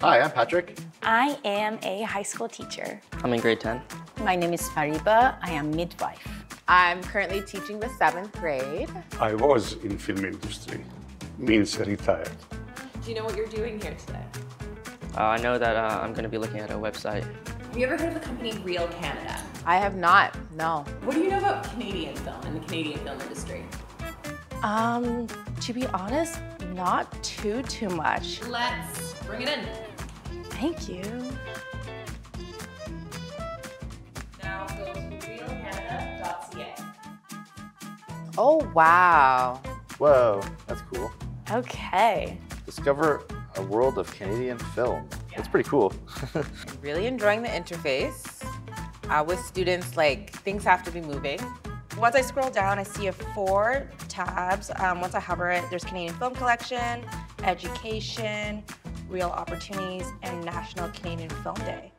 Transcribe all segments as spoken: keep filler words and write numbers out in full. Hi, I'm Patrick. I am a high school teacher. I'm in grade ten. My name is Fariba. I am midwife. I'm currently teaching the seventh grade. I was in film industry, means retired. Do you know what you're doing here today? Uh, I know that uh, I'm going to be looking at a website. Have you ever heard of the company Reel Canada? I have not, no. What do you know about Canadian film and the Canadian film industry? Um, to be honest, not too, too much. Let's bring it in. Thank you. Now go to reel canada dot c a. Oh, wow. Whoa, that's cool. Okay. Discover a world of Canadian film. Yeah. That's pretty cool. I'm really enjoying the interface. Uh, with students, like, things have to be moving. Once I scroll down, I see a four tabs. Um, once I hover it, there's Canadian Film Collection, Education, Real Opportunities, and National Canadian Film Day.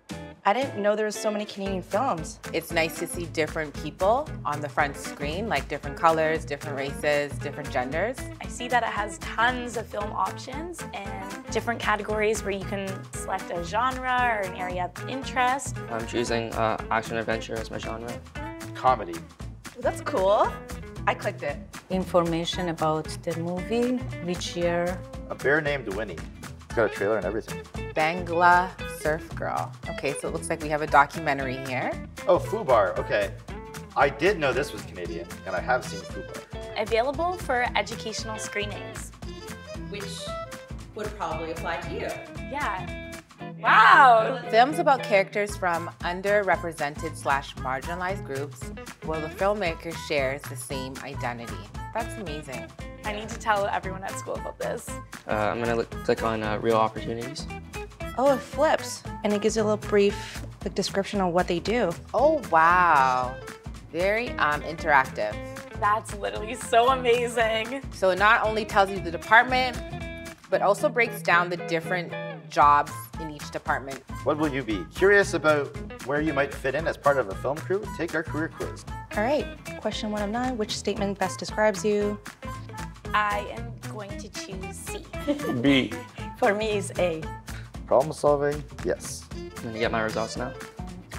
I didn't know there was so many Canadian films. It's nice to see different people on the front screen, like different colors, different races, different genders. I see that it has tons of film options and different categories where you can select a genre or an area of interest. I'm choosing uh, action adventure as my genre. Comedy. That's cool. I clicked it. Information about the movie, which year. A Bear Named Winnie. It's got a trailer and everything. Bangla Surf Girl. Okay, so it looks like we have a documentary here. Oh, FUBAR, okay. I did know this was Canadian, and I have seen FUBAR. Available for educational screenings. Which would probably apply to you. Yeah. Wow. Films about characters from underrepresented slash marginalized groups where the filmmaker shares the same identity. That's amazing. I need to tell everyone at school about this. Uh, I'm gonna look, click on uh, Real Opportunities. Oh, it flips, and it gives you a little brief like, description on what they do. Oh, wow. Very um, interactive. That's literally so amazing. So it not only tells you the department, but also breaks down the different jobs in each department. What will you be? Curious about where you might fit in as part of a film crew? Take our career quiz. All right, question one of nine, which statement best describes you? I am going to choose C. B. For me is A. Problem solving, yes. I'm gonna get my results now.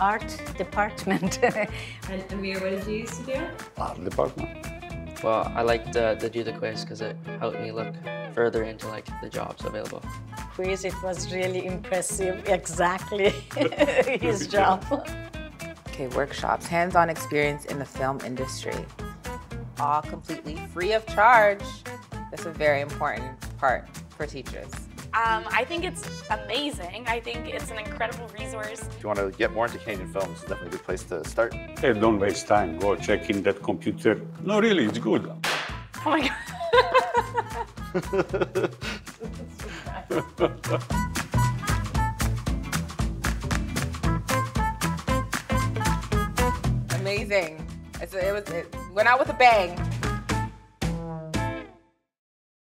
Art department. And Amir, what did you used to do? Art department. Well, I liked uh, to do the quiz because it helped me look further into like the jobs available. Quiz, it was really impressive. Exactly, his job. Okay, workshops, hands-on experience in the film industry. All completely free of charge. That's a very important part for teachers. Um, I think it's amazing. I think it's an incredible resource. If you want to get more into Canadian films, it's definitely a good place to start. Hey, don't waste time. Go check in that computer. No, really, it's good. Oh my God. Amazing. It's, it was it, went out with a bang.